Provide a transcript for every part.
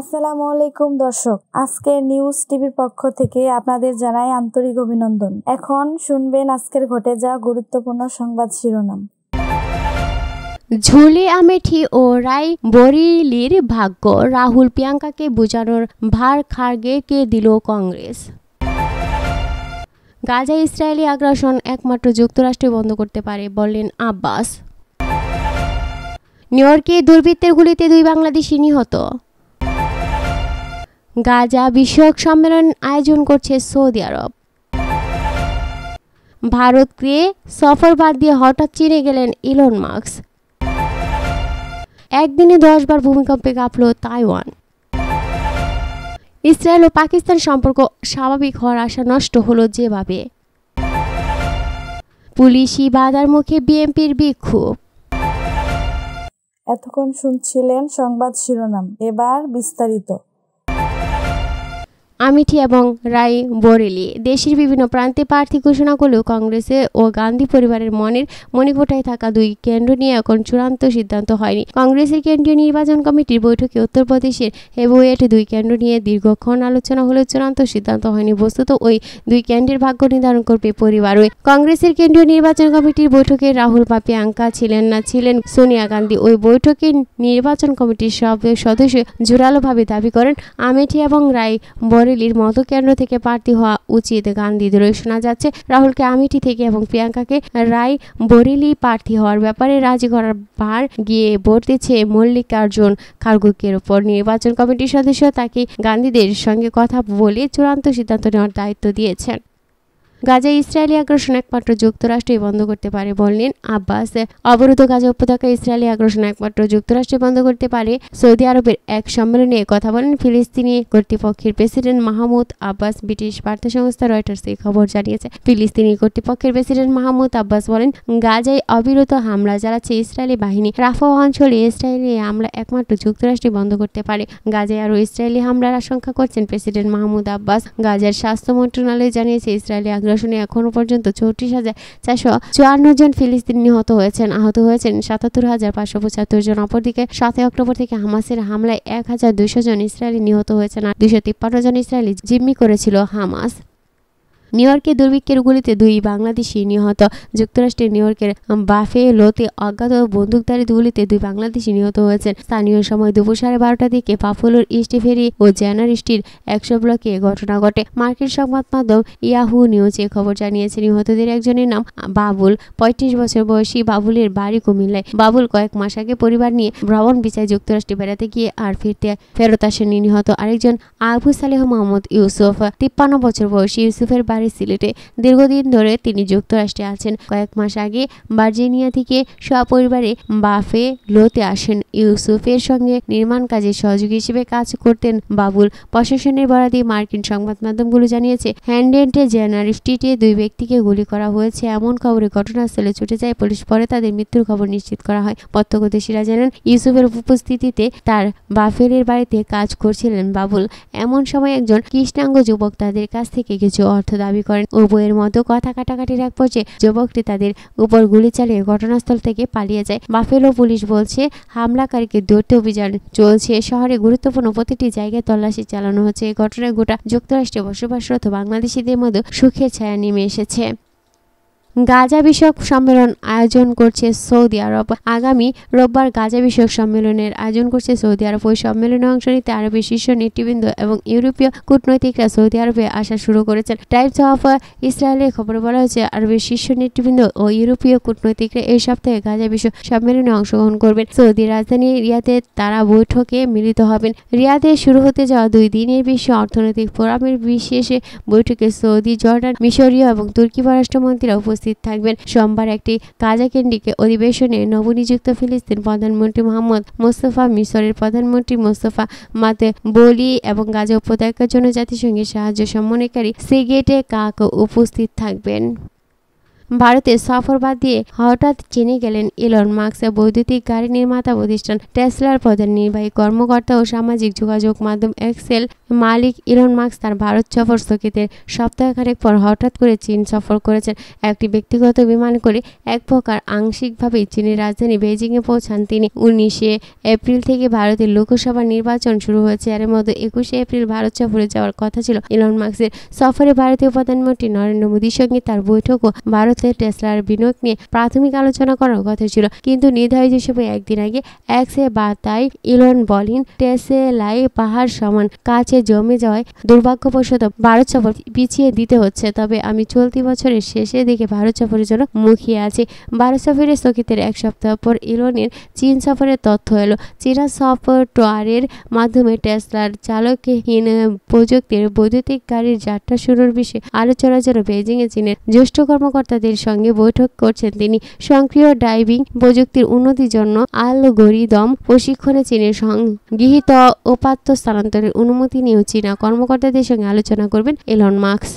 আসসালামু আলাইকুম দর্শক, আজকের নিউজ টিভির পক্ষ থেকে আপনাদের জানাই আন্তরিক অভিনন্দন। এখন শুনবেন আজকের ঘটে যাওয়া গুরুত্বপূর্ণ সংবাদ শিরোনাম। ঝুলে আমেঠি ও রায় বরেলির ভাগ্য, রাহুল প্রিয়াঙ্কাকে বোঝানোর ভার খার্গেকে দিল কংগ্রেস। গাজা ইসরায়েলি আগ্রাসন একমাত্র যুক্তরাষ্ট্র বন্ধ করতে পারে, বললেন আব্বাস। নিউইয়র্কে দুর্বৃত্তের গুলিতে 2 বাংলাদেশি নিহত। গাজা বিষয়ক সম্মেলন আয়োজন করছে সৌদি আরব। ভারতকে সফর বাদ দিয়ে হঠাৎ চীনে গেলেন ইলন মাস্ক। একদিনে 10 বার ভূমিকম্পে কাঁপল তাইওয়ান। ইসরায়েল ও পাকিস্তান সম্পর্ক স্বাভাবিক হওয়ার আশা নষ্ট হলো যেভাবে। পুলিশি বাধার মুখে বিএনপির বিক্ষোভ। এতক্ষণ শুনছিলেন সংবাদ শিরোনাম, এবার বিস্তারিত। আমেঠি এবং রায় বরেলি দেশের বিভিন্ন প্রান্তে প্রার্থী ঘোষণা করলেও কংগ্রেসে ও গান্ধী পরিবারের মণিকোঠায় থাকা 2 কেন্দ্র নিয়ে এখন চূড়ান্ত সিদ্ধান্ত হয়নি। কংগ্রেসের কেন্দ্রীয় নির্বাচন কমিটির বৈঠকে উত্তরপ্রদেশের হেবুয়েট 2 কেন্দ্র নিয়ে দীর্ঘক্ষণ আলোচনা হলেও চূড়ান্ত সিদ্ধান্ত হয়নি। বস্তুত ওই 2 কেন্দ্রের ভাগ্য নির্ধারণ করবে পরিবার। কংগ্রেসের কেন্দ্রীয় নির্বাচন কমিটির বৈঠকে রাহুল পিয়াঙ্কা ছিলেন না, ছিলেন সোনিয়া গান্ধী। ওই বৈঠকে নির্বাচন কমিটির সব সদস্য জোরালোভাবে দাবি করেন আমেঠি এবং রায় বরেলির মতো কেন্দ্র থেকে প্রার্থী হওয়া উচিত গান্ধীদের। শোনা যাচ্ছে রাহুলকে আমেঠি থেকে এবং প্রিয়াঙ্কাকে রায় বরেলি প্রার্থী হওয়ার ব্যাপারে রাজি করার ভার গিয়ে বর্তেছে মল্লিকার্জুন খার্গের ওপর। নির্বাচন কমিটির সদস্য তাকে গান্ধীদের সঙ্গে কথা বলে চূড়ান্ত সিদ্ধান্ত নেওয়ার দায়িত্ব দিয়েছেন। গাজা ইসরায়েলি আগ্রাসন একমাত্র যুক্তরাষ্ট্রই বন্ধ করতে পারে, বললেন আব্বাস। অবরুদ্ধ গাজা উপত্যকায় ইসরায়েলি আগ্রাসন একমাত্র যুক্তরাষ্ট্রই বন্ধ করতে পারে। সৌদি আরবের এক সম্মেলনে কথা বলেন ফিলিস্তিনি কর্তৃপক্ষের প্রেসিডেন্ট মাহমুদ আব্বাস। ব্রিটিশ বার্তা সংস্থা রয়টার্স এই খবর জানিয়েছে। ফিলিস্তিনি কর্তৃপক্ষের প্রেসিডেন্ট মাহমুদ আব্বাস বলেন, গাজায় অবিরত হামলা চালাচ্ছে ইসরায়েলি বাহিনী। রাফা অঞ্চলে ইসরায়েলি হামলা একমাত্র যুক্তরাষ্ট্রই বন্ধ করতে পারে। গাজায় আরও ইসরায়েলি হামলার আশঙ্কা করছেন প্রেসিডেন্ট মাহমুদ আব্বাস। গাজার স্বাস্থ্য মন্ত্রণালয় জানিয়েছে, ইসরায়েলি আগ্রাসনে এখনো পর্যন্ত 34,454 জন ফিলিস্তিনি নিহত হয়েছেন। আহত হয়েছেন 77,575 জন। অপরদিকে 7 অক্টোবর থেকে হামাসের হামলায় 1,200 জন ইসরায়েলি নিহত হয়েছেন আর 253 জন ইসরায়েলি জিম্মি করেছিল হামাস। নিউইয়র্কে দুর্ভিক্ষের গুলিতে 2 বাংলাদেশি নিহত। যুক্তরাষ্ট্রের নিউইয়র্কের বাফেলোতে অজ্ঞাত বন্দুকধারীর গুলিতে 2 বাংলাদেশি নিহত হয়েছেন। স্থানীয় সময় দুপুর 12:30 দিকে বাফেলোর ইস্ট ফেরি ও জেনার স্ট্রিট 100 ব্লকে ঘটনা ঘটে। মার্কিন সংবাদ মাধ্যম ইয়াহু নিউজ এ খবর জানিয়েছে। নিহতদের একজনের নাম বাবুল। 35 বছর বয়সী বাবুলের বাড়ি কুমিল্লায়। বাবুল কয়েক মাস আগে পরিবার নিয়ে ভ্রমণ ভিসায় যুক্তরাষ্ট্রে বেড়াতে গিয়ে আর ফেরত আসেননি। নিহত আরেকজন আবু সালেহ মোহাম্মদ ইউসুফ। 53 বছর বয়সী ইউসুফের সিলেটে দীর্ঘদিন ধরে তিনি যুক্তরাষ্ট্রে আছেন। কয়েক মাস আগে ভার্জিনিয়া থেকে সপরিবারে বাফেলোতে আসেন। ইউসুফের সঙ্গে নির্মাণ কাজে সহযোগী হিসেবে কাজ করতেন বাবুল। প্রশাসনের বরাদি মার্কিন সংবাদ মাধ্যমগুলো জানিয়েছে, হ্যান্ডেন্টে জেনার স্ট্রিটে 2 ব্যক্তিকে গুলি করা হয়েছে এমন খবরে ঘটনাস্থলে ছুটে যায় পুলিশ। পরে তাদের মৃত্যুর খবর নিশ্চিত করা হয়। প্রত্যক্ষদর্শীরা জানান, ইউসুফের উপস্থিতিতে তার বাফেলের বাড়িতে কাজ করছিলেন বাবুল। এমন সময় একজন কৃষ্ণাঙ্গ যুবক তাদের কাছ থেকে কিছু অর্থ দাবি করেন। উভয়ের মতো কথা কাটাকাটির এক পর্যায়ে যুবকটি তাদের উপর গুলি চালিয়ে ঘটনাস্থল থেকে পালিয়ে যায়। বাফেলো পুলিশ বলছে, হামলাকারীকে ধরতে অভিযান চলছে। শহরে গুরুত্বপূর্ণ প্রতিটি জায়গায় তল্লাশি চালানো হচ্ছে। এই ঘটনায় গোটা যুক্তরাষ্ট্রে বসবাসরত বাংলাদেশিদের মধ্যে সুখের ছায়া নেমে এসেছে। গাজা বিষয়ক সম্মেলন আয়োজন করছে সৌদি আরব। আগামী রোববার গাজা বিষয়ক সম্মেলনের আয়োজন করছে সৌদি আরব। ওই সম্মেলনে অংশ নিতে আরবের শীর্ষ নেতৃবৃন্দ এবং ইউরোপীয় কূটনৈতিকরা সৌদি আরবে আসা শুরু করেছেন। টাইমস অফ ইসরায়েলের খবরে বলা হয়েছে, আরবের শীর্ষ নেতৃবৃন্দ ও ইউরোপীয় কূটনৈতিকরা এই সপ্তাহে গাজা বিষয়ক সম্মেলনে অংশগ্রহণ করবেন। সৌদি রাজধানী রিয়াদে তারা বৈঠকে মিলিত হবেন। রিয়াদে শুরু হতে যাওয়া 2 দিনের বিশ্ব অর্থনৈতিক ফোরামের বিশেষ বৈঠকে সৌদি, জর্ডান, মিশরীয় এবং তুর্কি পররাষ্ট্রমন্ত্রীরা উপস্থিত থাকবেন। সোমবার একটি গাজা কেন্দ্রিক অধিবেশনে নবনিযুক্ত ফিলিস্তিন প্রধানমন্ত্রী মোহাম্মদ মোস্তফা, মিশরের প্রধানমন্ত্রী মোস্তফা মাতবুলি এবং গাজা উপত্যকার জন্য জাতিসংঘের সাহায্য সমন্বয়কারী সিগেটে কাক উপস্থিত থাকবেন। ভারতে সফর বাদ দিয়ে হঠাৎ চীনে গেলেন ইলন মাস্ক। বৈদ্যুতিক গাড়ি নির্মাতা প্রতিষ্ঠান টেসলার প্রধান নির্বাহী কর্মকর্তা ও সামাজিক যোগাযোগ মাধ্যম এক্সেল মালিক ইলন মাস্ক তার ভারত সফর স্থগিতের সপ্তাহখানেক পর হঠাৎ করে চীন সফর করেছেন। একটি ব্যক্তিগত বিমান করে এক প্রকার আংশিকভাবে চীনের রাজধানী বেজিংয়ে পৌঁছান তিনি। 19 এপ্রিল থেকে ভারতের লোকসভা নির্বাচন শুরু হয়েছে। এর মধ্যে 21 এপ্রিল ভারত সফরে যাওয়ার কথা ছিল ইলন মাস্কের। সফরে ভারতীয় প্রধানমন্ত্রী নরেন্দ্র মোদীর সঙ্গে তার বৈঠক ও ভারতের টেসলার বিনিয়োগ নিয়ে প্রাথমিক আলোচনা করার কথা ছিল, কিন্তু নির্ধারিত হিসেবে একদিন আগে এক্সে বার্তায় ইলন বলেন, টেসলাই পাহাড় সমান কাছে জমে যাওয়ায় দুর্ভাগ্যবশত ভারত সফর পিছিয়ে দিতে হচ্ছে। তবে আমি চলতি বছরের শেষের দিকে ভারত সফরের জন্য মুখিয়ে আছি। ভারত সফরের স্থগিতের এক সপ্তাহ পর ইলনের চীন সফরের তথ্য এলো। চীনা সফটওয়্যারের মাধ্যমে টেসলার চালকহীন প্রযুক্তির বৈদ্যুতিক গাড়ির যাত্রা শুরুর বিষয়ে আলোচনার জন্য বেজিংয়ে চীনের জ্যেষ্ঠ কর্মকর্তাদের সঙ্গে বৈঠক করছেন তিনি। সক্রিয় ড্রাইভিং প্রযুক্তির উন্নতির জন্য অ্যালগরিদম প্রশিক্ষণে চীনের সংগৃহীত উপাত্ত স্থানান্তরের অনুমতি নিয়েও চীনা কর্মকর্তাদের সঙ্গে আলোচনা করবেন ইলন মাস্ক।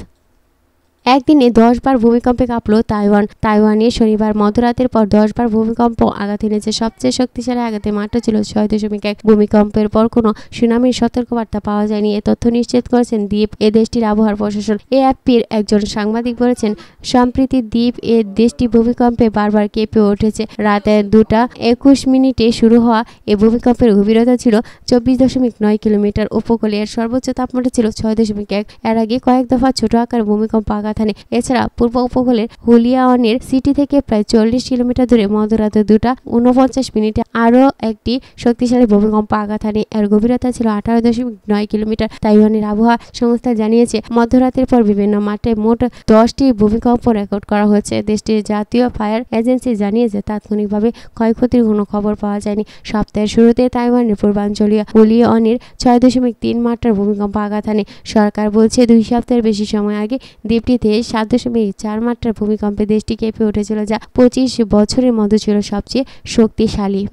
একদিনে 10 বার ভূমিকম্পে কাঁপল তাইওয়ান। তাইওয়ানে শনিবার মধ্যরাতের পর 10 বার ভূমিকম্প আঘাত এনেছে। সবচেয়ে শক্তিশালী আঘাতের মাত্রা ছিল 6.1। ভূমিকম্পের পর কোনো সুনামির সতর্কবার্তা পাওয়া যায়নি, এ তথ্য নিশ্চিত করেছেন দ্বীপ এ দেশটির আবহাওয়ার প্রশাসন। AFP-র একজন সাংবাদিক বলেছেন, সম্প্রতি দ্বীপ এ দেশটি ভূমিকম্পে বারবার কেঁপে উঠেছে। রাতে 2:21 শুরু হওয়া এ ভূমিকম্পের গভীরতা ছিল 24.9 কিলোমিটার। উপকূলের সর্বোচ্চ তাপমাত্রা ছিল 6.1। এর আগে কয়েক দফা ছোট আকার ভূমিকম্প আঘাত। এছাড়া পূর্ব উপকূলের হুলিয়ানের সিটি থেকে প্রায় 40 কিলোমিটার দূরে মধ্যরাতে 2:49 আরও একটি শক্তিশালী ভূমিকম্প আঘাত হানে। এর গভীরতা ছিল 18.9 কিলোমিটার। তাইওয়ানের আবহাওয়া সংস্থা জানিয়েছে, মধ্যরাতের পর বিভিন্ন মাত্রায় মোট 10টি ভূমিকম্প রেকর্ড করা হয়েছে। দেশটির জাতীয় ফায়ার এজেন্সি জানিয়েছে, তাৎক্ষণিকভাবে ক্ষয়ক্ষতির কোনো খবর পাওয়া যায়নি। সপ্তাহের শুরুতে তাইওয়ানের পূর্বাঞ্চলীয় হুলিয়ানের 6.3 মাত্রার ভূমিকম্প আঘাত হানে। সরকার বলছে, 2 সপ্তাহের বেশি সময় আগে দ্বীপটি 7.4 মাত্রার ভূমিকম্পে দেশটি কেঁপে উঠেছিল, যা 25 বছরের মধ্যে ছিল সবচেয়ে শক্তিশালী।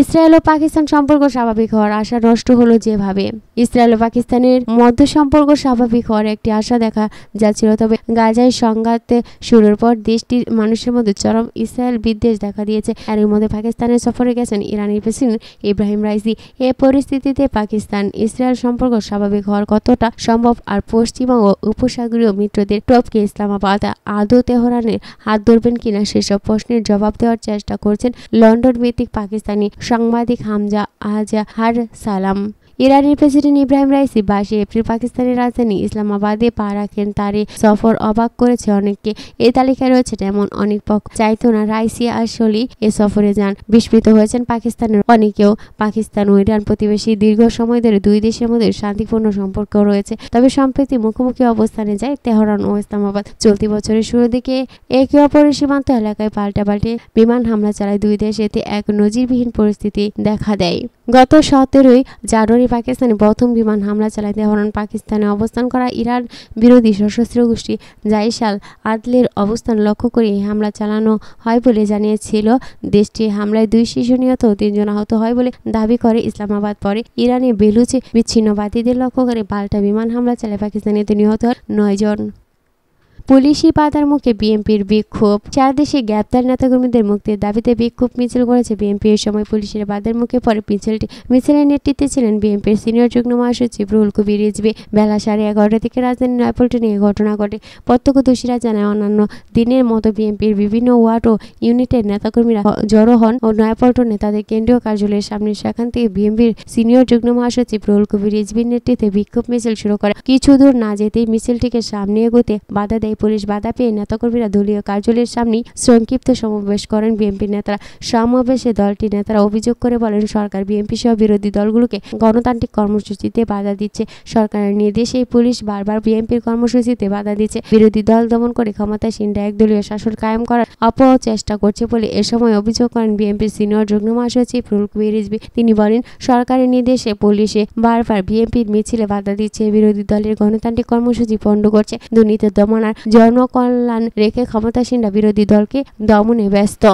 ইসরায়েল ও পাকিস্তান সম্পর্ক স্বাভাবিক হওয়ার আশা নষ্ট হলো যেভাবে। ইসরায়েল ও পাকিস্তানের মধ্যে সম্পর্ক স্বাভাবিক হওয়ার একটি আশা দেখা যাচ্ছিল, তবে গাজায় সংঘাত শুরুর পর দেশটির মানুষের মধ্যে চরম ইসরায়েল বিদ্বেষ দেখা দিয়েছে। এর মধ্যে পাকিস্তানের সফরে গেছেন ইরানের প্রেসিডেন্ট ইব্রাহিম রাইসি। এ পরিস্থিতিতে পাকিস্তান ইসরায়েল সম্পর্ক স্বাভাবিক হওয়ার কতটা সম্ভব আর পশ্চিমবঙ্গ উপসাগরীয় মিত্রদের টপকে ইসলামাবাদ আদৌ তেহরানের হাত ধরবেন কিনা, সেসব প্রশ্নের জবাব দেওয়ার চেষ্টা করছেন লন্ডন ভিত্তিক পাকিস্তানি সাংবাদিক হামজা আজহার সালাম। ইরানের প্রেসিডেন্ট ইব্রাহিম রাইসি 22 এপ্রিল পাকিস্তানের রাজধানী ইসলামাবাদে পা রাখেন। তার এই সফর অবাক করেছে অনেককে। এ তালিকায় রয়েছে এমন অনেক পক্ষ চাইতো না রাইসি আসলে এ সফরে যান। বিস্মিত হয়েছেন পাকিস্তানের অনেকেও। পাকিস্তান ও ইরান প্রতিবেশী, দীর্ঘ সময় ধরে দুই দেশের মধ্যে শান্তিপূর্ণ সম্পর্ক রয়েছে। তবে সম্প্রতি মুখোমুখি অবস্থানে যায় তেহরান ও ইসলামাবাদ। চলতি বছরের শুরুর দিকে একে অপরের সীমান্ত এলাকায় পাল্টাপাল্টি বিমান হামলা চালায় দুই দেশ। এতে এক নজিরবিহীন পরিস্থিতি দেখা দেয়। গত 17 জানুয়ারি পাকিস্তানে প্রথম বিমান হামলা চালায় তেহরান। পাকিস্তানে অবস্থান করা ইরান বিরোধী সশস্ত্র গোষ্ঠী জাইশাল আদলের অবস্থান লক্ষ্য করে এই হামলা চালানো হয় বলে জানিয়েছিল দেশটি। হামলায় 2 শিশু নিহত ও 3 জন আহত হয় বলে দাবি করে ইসলামাবাদ। পরে ইরানে বেলুচে বিচ্ছিন্নবাদীদের লক্ষ্য করে পাল্টা বিমান হামলা চালায় পাকিস্তানে। এতে নিহত হয় 9 জন। পুলিশি বাধার মুখে বিএনপির বিক্ষোভ। চার দেশে গ্রেপ্তার নেতাকর্মীদের মুক্তির দাবিতে বিক্ষোভ মিছিল করেছে বিএনপি। এই সময় পুলিশের বাধার মুখে পরে মিছিলের নেতৃত্বে ছিলেন বিএনপির সিনিয়র যুগ্ম মহাসচিব রুহুল কবির রিজভী। বেলা 11:30 থেকে রাজধানীর নয়াপল্টনে এই ঘটনা ঘটে। প্রত্যক্ষদর্শীরা জানায়, অন্যান্য দিনের মতো বিএনপির বিভিন্ন ওয়ার্ড ও ইউনিটের নেতাকর্মীরা জড়ো হন ও নয়াপল্টনে তাদের কেন্দ্রীয় কার্যালয়ের সামনে। সেখান থেকে বিএনপির সিনিয়র যুগ্ম মহাসচিব রুহুল কবির রিজভীর নেতৃত্বে বিক্ষোভ মিছিল শুরু করে। কিছু দূর না যেতেই মিছিলটিকে সামনে এগোতে বাধা দেয় পুলিশ। বাধা পেয়ে নেতাকর্মীরা দলীয় কার্যালয়ের সামনে সংক্ষিপ্ত সমাবেশ করেন বিএনপি নেতারা। সমাবেশে দলটির নেতারা অভিযোগ করে বলেন, সরকার বিএনপি সহ বিরোধী দলগুলোকে গণতান্ত্রিক কর্মসূচিতে বাধা দিচ্ছে। সরকারের নির্দেশে পুলিশ বারবার বিএনপির কর্মসূচিতে বাধা দিচ্ছে। বিরোধী দল দমন করে ক্ষমতাসীনরা একদলীয় শাসন কায়েম করার অপচেষ্টা করছে বলে এ সময় অভিযোগ করেন বিএনপির সিনিয়র যুগ্ম মহাসচিব রুহুল কবির রিজভী। তিনি বলেন, সরকারের নির্দেশে পুলিশে বারবার বিএনপির মিছিলে বাধা দিচ্ছে, বিরোধী দলের গণতান্ত্রিক কর্মসূচি পণ্ড করছে। দুর্নীতি দমন জনকল্যাণ রেখে ক্ষমতাসীনরা বিরোধী দলকে দমনে ব্যস্ত।